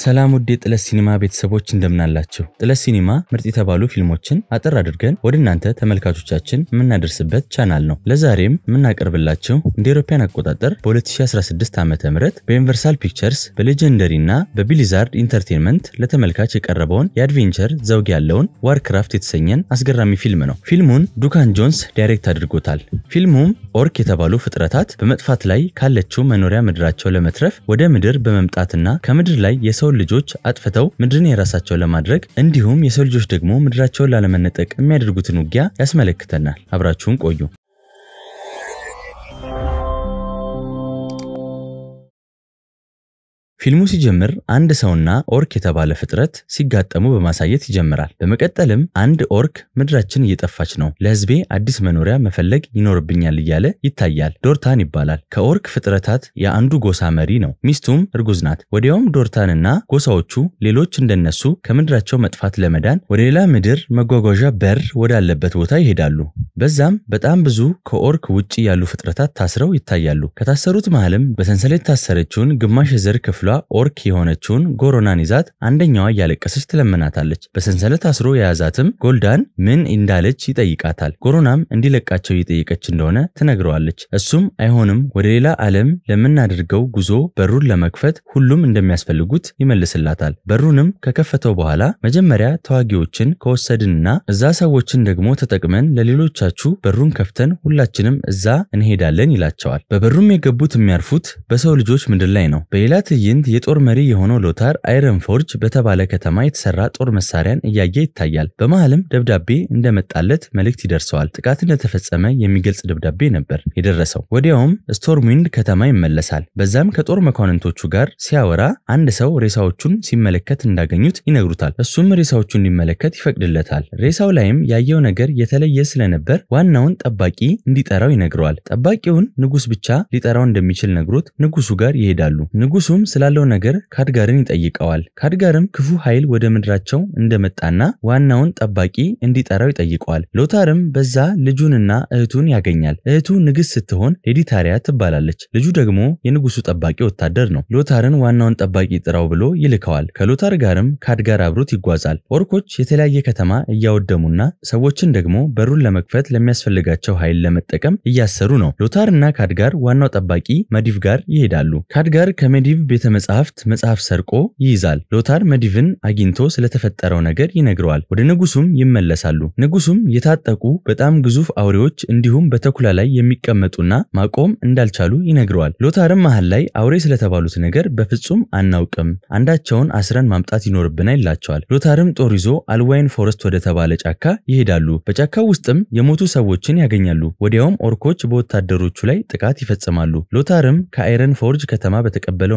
ሰላም ውድ የጥለሲኒማ ቤተሰቦች እንደምን አላችሁ? ጥለሲኒማ ምርጥ የተባሉ ፊልሞችን አጥር አድርገን ወድናንተ ተመልካቾቻችን ምናደርስበት ቻናል ነው። ለዛሬም ምናቀርብላችሁ እንደ ኢሮፒያን አቆጣጠር በ2016 ዓመተ ምህረት በዩኒቨርሳል ፒክቸርስ በሌጀንደሪና በብሊዛርድ ኢንተርቴይንመንት ለተመልካች የቀረበውን የአድቬንቸር ዘውግ ያለውን ዋርክራፍት የተሰኘን አስገራሚ ፊልም ነው። ፊልሙን ዱካን ጆንስ ዳይሬክት አድርጎታል። ፊልሙም ኦርክ የተባሉ ፍጥረታት በመጥፋት ላይ ካለችው መኖሪያ ምድራቸው ለመትረፍ ወደ ምድር በመምጣትና ከምድር ላይ ልጆች አጥፈተው ምድርን የራሳቸው ለማድረግ እንዲሁም የሰው ልጆች ደግሞ ምድራቸውን ላለመነጠቅ የሚያደርጉትን ውጊያ ያስመለክተናል። አብራችሁን ቆዩ። ፊልሙ ሲጀምር አንድ ሰውና ኦርክ የተባለ ፍጥረት ሲጋጠሙ በማሳየት ይጀምራል። በመቀጠልም አንድ ኦርክ ምድራችን እየጠፋች ነው፣ ለህዝቤ አዲስ መኖሪያ መፈለግ ይኖርብኛል እያለ ይታያል። ዶርታን ይባላል። ከኦርክ ፍጥረታት የአንዱ ጎሳ መሪ ነው። ሚስቱም እርጉዝ ናት። ወዲያውም ዶርታንና ጎሳዎቹ ሌሎች እንደነሱ ከምድራቸው መጥፋት ለመዳን ወደ ሌላ ምድር መጓጓዣ በር ወዳለበት ቦታ ይሄዳሉ። በዛም በጣም ብዙ ከኦርክ ውጪ ያሉ ፍጥረታት ታስረው ይታያሉ። ከታሰሩት መሃልም በሰንሰለት ታሰረችውን ግማሽ ዘር ክፍል ኦርክ የሆነችውን ጎሮናን ይዛት አንደኛዋ ያለቀሰች ትለምናታለች። በሰንሰለት አስሮ ያዛትም ጎልዳን ምን እንዳለች ይጠይቃታል። ጎሮናም እንዲለቃቸው ይጠይቀች እንደሆነ ትነግረዋለች። እሱም አይሆንም፣ ወደ ሌላ ዓለም ለምናደርገው ጉዞ በሩን ለመክፈት ሁሉም እንደሚያስፈልጉት ይመልስላታል። በሩንም ከከፈተው በኋላ መጀመሪያ ተዋጊዎችን ከወሰድንና እዛ ሰዎችን ደግሞ ተጠቅመን ለሌሎቻችሁ በሩን ከፍተን ሁላችንም እዛ እንሄዳለን ይላቸዋል። በበሩም የገቡት የሚያርፉት በሰው ልጆች ምድር ላይ ነው። በሌላት የጦር መሪ የሆነው ሎታር አይረን ፎርጅ በተባለ ከተማ የተሰራ ጦር መሳሪያን እያየ ይታያል። በመሃልም ደብዳቤ እንደመጣለት መልእክት ይደርሰዋል። ጥቃት እንደተፈጸመ የሚገልጽ ደብዳቤ ነበር የደረሰው። ወዲያውም ስቶርምዊንድ ከተማ ይመለሳል። በዛም ከጦር መኳንንቶቹ ጋር ሲያወራ አንድ ሰው ሬሳዎቹን ሲመለከት እንዳገኙት ይነግሩታል። እሱም ሬሳዎቹን እንዲመለከት ይፈቅድለታል። ሬሳው ላይም ያየው ነገር የተለየ ስለነበር ዋናውን ጠባቂ እንዲጠራው ይነግረዋል። ጠባቂውን ንጉስ ብቻ ሊጠራው እንደሚችል ነግሮት ንጉሱ ጋር ይሄዳሉ። ንጉሱም ስላለው ነገር ካድጋርን ይጠይቀዋል። ካድጋርም ክፉ ኃይል ወደ ምድራቸው እንደመጣና ዋናውን ጠባቂ እንዲጠራው ይጠይቀዋል። ሎታርም በዛ ልጁንና እህቱን ያገኛል። እህቱ ንግስ ስትሆን ሌዲ ታሪያ ትባላለች። ልጁ ደግሞ የንጉሱ ጠባቂ ወታደር ነው። ሎታርን ዋናውን ጠባቂ ጥራው ብሎ ይልከዋል። ከሎታር ጋርም ካድጋር አብሮት ይጓዛል። ኦርኮች የተለያየ ከተማ እያወደሙና ሰዎችን ደግሞ በሩን ለመክፈት ለሚያስፈልጋቸው ኃይል ለመጠቀም እያሰሩ ነው። ሎታርና ካድጋር ዋናው ጠባቂ መዲቭ ጋር ይሄዳሉ። ካድጋር ከመዲቭ ቤተመጻሕፍት መጽሐፍ ሰርቆ ይይዛል። ሎታር መዲቭን አግኝቶ ስለተፈጠረው ነገር ይነግረዋል። ወደ ንጉሱም ይመለሳሉ። ንጉሱም የታጠቁ በጣም ግዙፍ አውሬዎች እንዲሁም በተኩላ ላይ የሚቀመጡና ማቆም እንዳልቻሉ ይነግረዋል። ሎታርም መሃል ላይ አውሬ ስለተባሉት ነገር በፍጹም አናውቅም፣ አንዳቸውን አስረን ማምጣት ይኖርብናል ይላቸዋል። ሎታርም ጦር ይዞ አልዋይን ፎረስት ወደ ተባለ ጫካ ይሄዳሉ። በጫካው ውስጥም የሞቱ ሰዎችን ያገኛሉ። ወዲያውም ኦርኮች በወታደሮቹ ላይ ጥቃት ይፈጽማሉ። ሎታርም ከአይረን ፎርጅ ከተማ በተቀበለው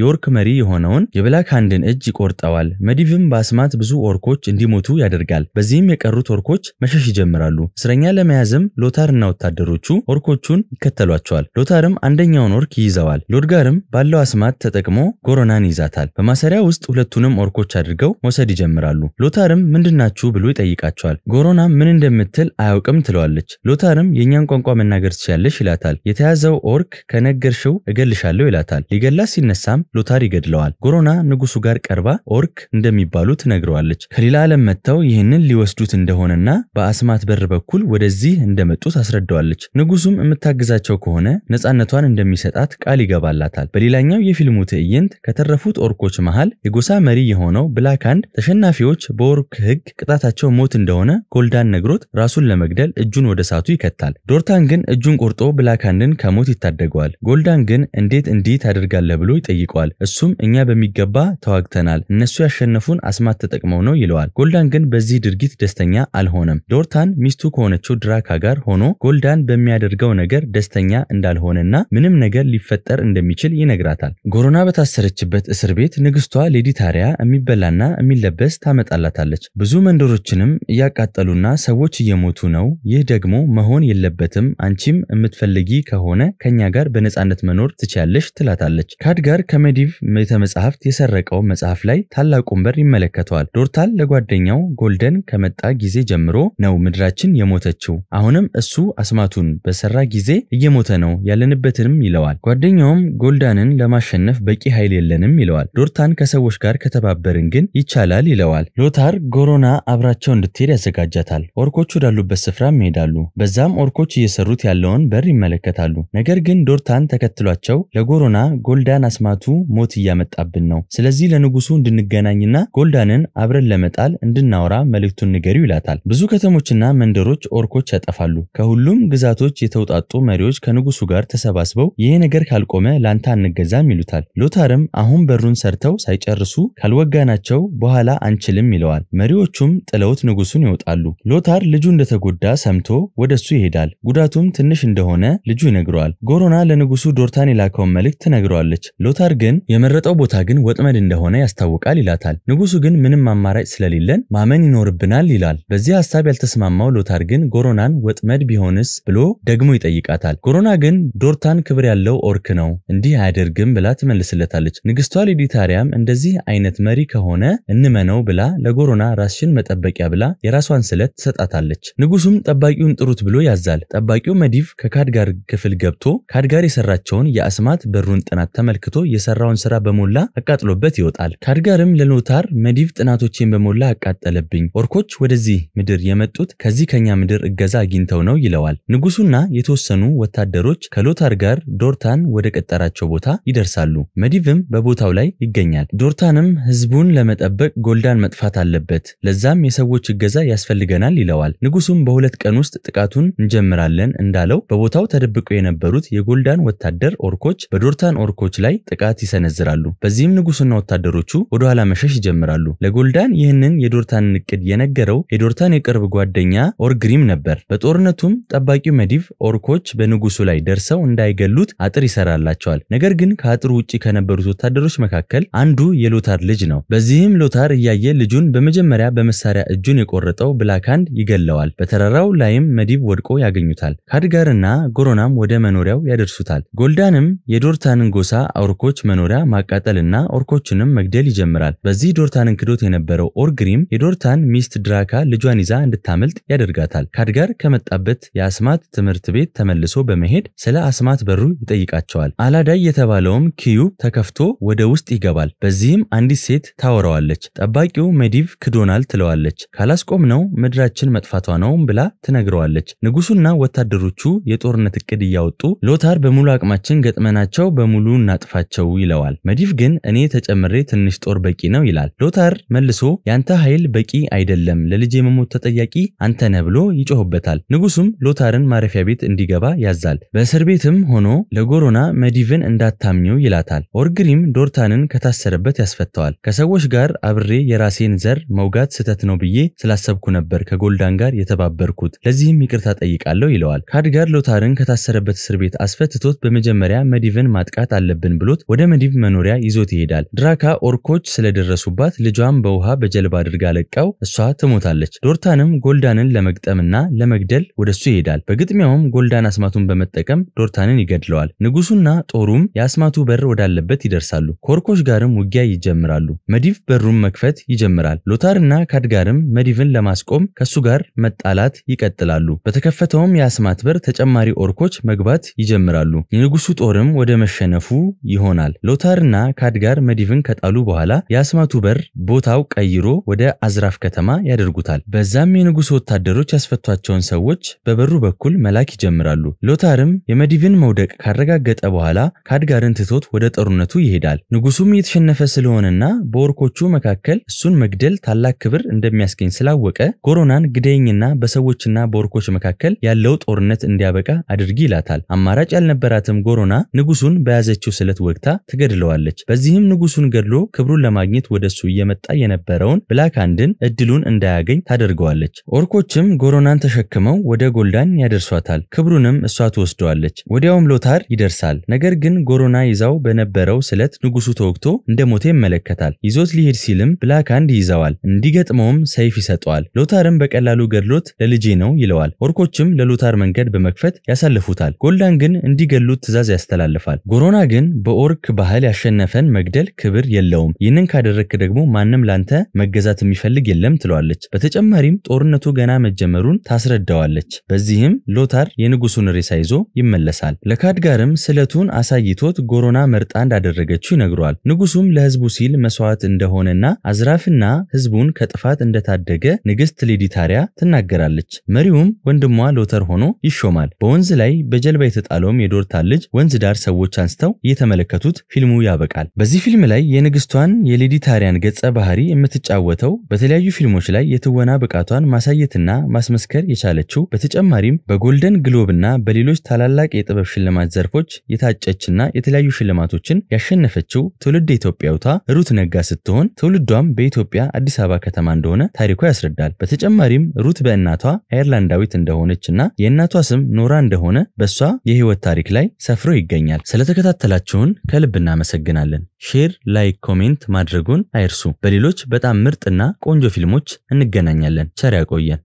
የኦርክ መሪ የሆነውን የብላክ ሃንድን እጅ ይቆርጠዋል። መዲቭም በአስማት ብዙ ኦርኮች እንዲሞቱ ያደርጋል። በዚህም የቀሩት ኦርኮች መሸሽ ይጀምራሉ። እስረኛ ለመያዝም ሎታርና ወታደሮቹ ኦርኮቹን ይከተሏቸዋል። ሎታርም አንደኛውን ኦርክ ይይዘዋል። ሎድጋርም ባለው አስማት ተጠቅሞ ጎሮናን ይዛታል። በማሰሪያ ውስጥ ሁለቱንም ኦርኮች አድርገው መውሰድ ይጀምራሉ። ሎታርም ምንድናችሁ ብሎ ይጠይቃቸዋል። ጎሮና ምን እንደምትል አያውቅም ትለዋለች። ሎታርም የእኛን ቋንቋ መናገር ትችያለሽ ይላታል። የተያዘው ኦርክ ከነገርሽው እገልሻለሁ ይላታል። ሊገላ ሲነሳም ሎታር ይገድለዋል። ጎሮና ንጉሱ ጋር ቀርባ ኦርክ እንደሚባሉ ትነግረዋለች። ከሌላ ዓለም መጥተው ይህንን ሊወስዱት እንደሆነና በአስማት በር በኩል ወደዚህ እንደመጡ ታስረዳዋለች። ንጉሱም የምታግዛቸው ከሆነ ነፃነቷን እንደሚሰጣት ቃል ይገባላታል። በሌላኛው የፊልሙ ትዕይንት ከተረፉት ኦርኮች መሃል የጎሳ መሪ የሆነው ብላክ ሃንድ ተሸናፊዎች በኦርክ ህግ ቅጣታቸው ሞት እንደሆነ ጎልዳን ነግሮት ራሱን ለመግደል እጁን ወደ ሳቱ ይከታል። ዶርታን ግን እጁን ቆርጦ ብላክ ሃንድን ከሞት ይታደገዋል። ጎልዳን ግን እንዴት እንዲህ ታደርጋለህ ብሎ ይጠይቀዋል። እሱም እኛ በሚገባ ተዋግተናል፣ እነሱ ያሸነፉን አስማት ተጠቅመው ነው ይለዋል። ጎልዳን ግን በዚህ ድርጊት ደስተኛ አልሆነም። ዶርታን ሚስቱ ከሆነችው ድራካ ጋር ሆኖ ጎልዳን በሚያደርገው ነገር ደስተኛ እንዳልሆነና ምንም ነገር ሊፈጠር እንደሚችል ይነግራታል። ጎሮና በታሰረችበት እስር ቤት ንግስቷ ሌዲ ታሪያ የሚበላና የሚለበስ ታመጣላታለች። ብዙ መንደሮችንም እያቃጠሉና ሰዎች እየሞቱ ነው። ይህ ደግሞ መሆን የለበትም። አንቺም የምትፈልጊ ከሆነ ከኛ ጋር በነፃነት መኖር ትችያለሽ ትላታለች። ካድጋር ከመዲቭ ቤተ መጻሕፍት የሰረቀው መጽሐፍ ላይ ታላቁን በር ይመለከቷል ዶርታል ለጓደኛው ጎልደን ከመጣ ጊዜ ጀምሮ ነው ምድራችን የሞተችው አሁንም እሱ አስማቱን በሰራ ጊዜ እየሞተ ነው ያለንበትንም ይለዋል ጓደኛውም ጎልዳንን ለማሸነፍ በቂ ኃይል የለንም ይለዋል ዶርታን ከሰዎች ጋር ከተባበረን ግን ይቻላል ይለዋል ሎታር ጎሮና አብራቸው እንድትሄድ ያዘጋጃታል ኦርኮቹ ዳሉበት ስፍራም ይሄዳሉ በዛም ኦርኮች እየሰሩት ያለውን በር ይመለከታሉ ነገር ግን ዶርታን ተከትሏቸው ለጎሮና ጎልዳን አስማቱ ሞት ያመጣብን ነው ስለዚህ ለንጉሱ እንድንገናኝና ጎልዳንን አብረን ለመጣል እንድናወራ መልእክቱን ንገሪው ይላታል ብዙ ከተሞችና መንደሮች ኦርኮች ያጠፋሉ ከሁሉም ግዛቶች የተውጣጡ መሪዎች ከንጉሱ ጋር ተሰባስበው ይሄ ነገር ካልቆመ ላንታ አንገዛም ይሉታል ሎታርም አሁን በሩን ሰርተው ሳይጨርሱ ካልወጋናቸው በኋላ አንችልም ይለዋል መሪዎቹም ጥለውት ንጉሱን ይወጣሉ ሎታር ልጁ እንደተጎዳ ሰምቶ ወደሱ ይሄዳል ጉዳቱም ትንሽ እንደሆነ ልጁ ይነግረዋል ጎሮና ለንጉሱ ዶርታን ይላከው መልእክት ትነግረዋለች ሎታር ግን የመረጠው ቦታ ግን ወጥመድ እንደሆነ ያስታውቃል ይላታል ንጉሱ ግን ምንም አማራጭ ስለሌለን ማመን ይኖርብናል ይላል በዚህ ሐሳብ ያልተስማማው ሎታር ግን ጎሮናን ወጥመድ ቢሆንስ ብሎ ደግሞ ይጠይቃታል ጎሮና ግን ዶርታን ክብር ያለው ኦርክ ነው እንዲህ አያደርግም ብላ ትመልስለታለች ንግስቷ ሊዲታሪያም እንደዚህ አይነት መሪ ከሆነ እንመነው ብላ ለጎሮና ራስሽን መጠበቂያ ብላ የራስዋን ስለት ሰጣታለች ንጉሱም ጠባቂውን ጥሩት ብሎ ያዛል ጠባቂው መዲቭ ከካድጋር ክፍል ገብቶ ካድጋር የሰራቸውን የአስማት በሩን ጥናት ተመልክቶ የሰራውን ስራ በመላ አቃጥሎበት ይወጣል ካድጋርም ለሎታር መዲቭ ጥናቶችን በመላ አቃጠለብኝ ኦርኮች ወደዚህ ምድር የመጡት ከዚህ ከኛ ምድር እገዛ አግኝተው ነው ይለዋል ንጉሱና የተወሰኑ ወታደሮች ከሎታር ጋር ዶርታን ወደ ቀጠራቸው ቦታ ይደርሳሉ መዲቭም በቦታው ላይ ይገኛል ዶርታንም ህዝቡን ለመጠበቅ ጎልዳን መጥፋት አለበት ለዛም የሰዎች እገዛ ያስፈልገናል ይለዋል ንጉሱም በሁለት ቀን ውስጥ ጥቃቱን እንጀምራለን እንዳለው በቦታው ተደብቀው የነበሩት የጎልዳን ወታደር ኦርኮች በዶርታን ኦርኮች ላይ ጥቃት ይሰነዝራሉ በዚህም ንጉሱና ወታደሮቹ ወደ ኋላ መሸሽ ይጀምራሉ ለጎልዳን ይህንን የዶርታን ንቅድ የነገረው የዶርታን የቅርብ ጓደኛ ኦርግሪም ነበር በጦርነቱም ጠባቂው መዲቭ ኦርኮች በንጉሱ ላይ ደርሰው እንዳይገሉት አጥር ይሰራላቸዋል ነገር ግን ከአጥሩ ውጪ ከነበሩት ወታደሮች መካከል አንዱ የሎታር ልጅ ነው በዚህም ሎታር ያየ ልጁን በመጀመሪያ በመሳሪያ እጁን የቆረጠው ብላካንድ ይገለዋል በተራራው ላይም መዲቭ ወድቆ ያገኙታል ካድጋርና ጎሮናም ወደ መኖሪያው ያደርሱታል ጎልዳንም የዶርታንን ጎሳ ኦርኮች መኖሪያ ማቃጠልና ኦርኮችንም መግደል ይጀምራል በዚህ ዶርታንን ክዶት የነበረው ኦርግሪም የዶርታን ሚስት ድራካ ልጇን ይዛ እንድታመልጥ ያደርጋታል ካድጋር ከመጣበት የአስማት ትምህርት ቤት ተመልሶ በመሄድ ስለ አስማት በሩ ይጠይቃቸዋል አላዳይ የተባለውም ኪዩ ተከፍቶ ወደ ውስጥ ይገባል በዚህም አንዲት ሴት ታወራዋለች ጠባቂው መዲቭ ክዶናል ትለዋለች ካላስቆም ነው ምድራችን መጥፋቷ ነው ብላ ትነግረዋለች ንጉሱና ወታደሮቹ የጦርነት እቅድ ያወጡ ሎታር በሙሉ አቅማችን ገጥመናቸው በሙሉ እናጥፋቸው ይለዋል መዲቭ ግን እኔ ተጨምሬ ትንሽ ጦር በቂ ነው ይላል ሎታር መልሶ ያንተ ኃይል በቂ አይደለም ለልጄ መሞት ተጠያቂ አንተ ነህ ብሎ ይጮህበታል ንጉሱም ሎታርን ማረፊያ ቤት እንዲገባ ያዛል በእስር ቤትም ሆኖ ለጎሮና መዲቭን እንዳታምኚው ይላታል ኦርግሪም ዶርታንን ከታሰረበት ያስፈታዋል ከሰዎች ጋር አብሬ የራሴን ዘር መውጋት ስተት ነው ብዬ ስላሰብኩ ነበር ከጎልዳን ጋር የተባበርኩት ለዚህም ይቅርታ ጠይቃለሁ ይለዋል ካድጋር ሎታርን ከታሰረበት እስር ቤት አስፈትቶት በመጀመሪያ መዲቭን ማጥቃት አለብን ብሎት ወደ መዲቭ መኖሪያ ይዞት ይሄዳል ድራካ ኦርኮች ስለደረሱባት ልጇን በውሃ በጀልባ አድርጋ ለቀው እሷ ትሞታለች ዶርታንም ጎልዳንን ለመግጠምና ለመግደል ወደሱ ይሄዳል በግጥሚያውም ጎልዳን አስማቱን በመጠቀም ዶርታንን ይገድለዋል ንጉሱና ጦሩም ያስማቱ በር ወዳለበት ይደርሳሉ ኮርኮሽ ጋርም ውጊያ ይጀምራሉ መዲቭ በሩም መክፈት ይጀምራል ሎታርና ካድጋርም መዲቭን ለማስቆም ከሱ ጋር መጣላት ይቀጥላሉ በተከፈተውም ያስማት በር ተጨማሪ ኦርኮች መግባት ይጀምራሉ የንጉሱ ጦርም ወደ መሸነፉ ይሆናል ሎታርና ካድጋር መዲቭን ከጣሉ በኋላ ያስማቱ በር ቦታው ቀይሮ ወደ አዝራፍ ከተማ ያደርጉታል በዛም የንጉሱ ወታደሮች ያስፈቷቸውን ሰዎች በበሩ በኩል መላክ ይጀምራሉ ሎታርም የመዲቭን መውደቅ ካረጋገጠ በኋላ ካድጋርን ትቶት ወደ ጦርነቱ ይሄዳል ንጉሱም የተሸነፈ ስለሆነና በኦርኮቹ መካከል እሱን መግደል ታላቅ ክብር እንደሚያስገኝ ስላወቀ ጎሮናን ግደኝና በሰዎችና በኦርኮች መካከል ያለው ጦርነት እንዲያበቃ አድርጊ ይላታል አማራጭ ያልነበራትም ጎሮና ንጉሱን በያዘችው ስለት ወግታ ትገድለዋለች በዚህም ንጉሱን ገድሎ ክብሩን ለማግኘት ወደሱ እየመጣ የነበረውን ብላካንድን እድሉን እንዳያገኝ ታደርገዋለች ኦርኮችም ጎሮናን ተሸክመው ወደ ጎልዳን ያደርሷታል ክብሩንም እሷ ትወስደዋለች ወዲያውም ሎታር ይደርሳል ነገር ግን ጎሮና ይዛው በነበረው ስለት ንጉሱ ተወግቶ እንደሞተ ይመለከታል ይዞት ሊሄድ ሲልም ብላካንድ ይዘዋል እንዲገጥመውም ሰይፍ ይሰጠዋል ሎታርም በቀላሉ ገድሎት ለልጄ ነው ይለዋል ኦርኮችም ለሎታር መንገድ በመክፈት ያሳልፉታል ጎልዳን ግን እንዲገሉት ትዕዛዝ ያስተላልፋል ጎሮና ግን በኦርክ ባህል ያሸነፈን መግደል ክብር የለውም ይንን ካደረክ ደግሞ ማንንም ላንተ መገዛት የሚፈልግ የለም ትሏለች በተጨማሪም ጦርነቱ ገና መጀመሩን ታስረዳዋለች በዚህም ሎታር የንጉሱን ሬሳ ይዞ ይመለሳል ለካድጋርም ስለቱን አሳይቶት ጎሮና መርጣ እንዳደረገችው ይነግሯል ንጉሱም ለህዝቡ ሲል መስዋዕት እንደሆነና አዝራፍና ህዝቡን ከጥፋት እንደታደገ ንግስት ሊዲታሪያ ትናገራለች መሪውም ወንድሟ ሎታር ሆኖ ይሾማል በወንዝ ላይ በጀልባ የተጣለው የዶርታል ልጅ ወንዝ ዳር ሰዎች አንስተው የተመለከቱት ፊልሙ ያበቃል በዚህ ፊልም ላይ የንግስቷን የሊዲታሪያን ገጸ ባህሪ የምትጫወተው በተለያዩ ፊልሞች ላይ የተወና በቃቷን ማሳየትና ማስመስከር የቻለችው በተጨማሪም በጎልደን ግሎብና በሌሎች ታላላቅ የጥበብ ሽልማት ዘርፎች የታጨችና የተለያዩ ሽልማቶችን ያሸነፈችው ትውልድ ኢትዮጵያዊቷ ሩት ነጋ ስትሆን ትውልዷም በኢትዮጵያ አዲስ አበባ ከተማ እንደሆነ ታሪኩ ያስረዳል በተጨማሪም ሩት በእናቷ አይርላንዳዊት እንደሆነችና የእናቷ ስም ኖራ እንደሆነ በሷ የህይወት ታሪክ ላይ ሰፍሮ ይገኛል ስለተከታተላችሁን ከልብና መሰግናለን ሼር ላይክ ኮሜንት ማድረጉን አይርሱ በሌሎች በጣም ምርጥና ቆንጆ ፊልሞች እንገናኛለን ቸር ያቆየን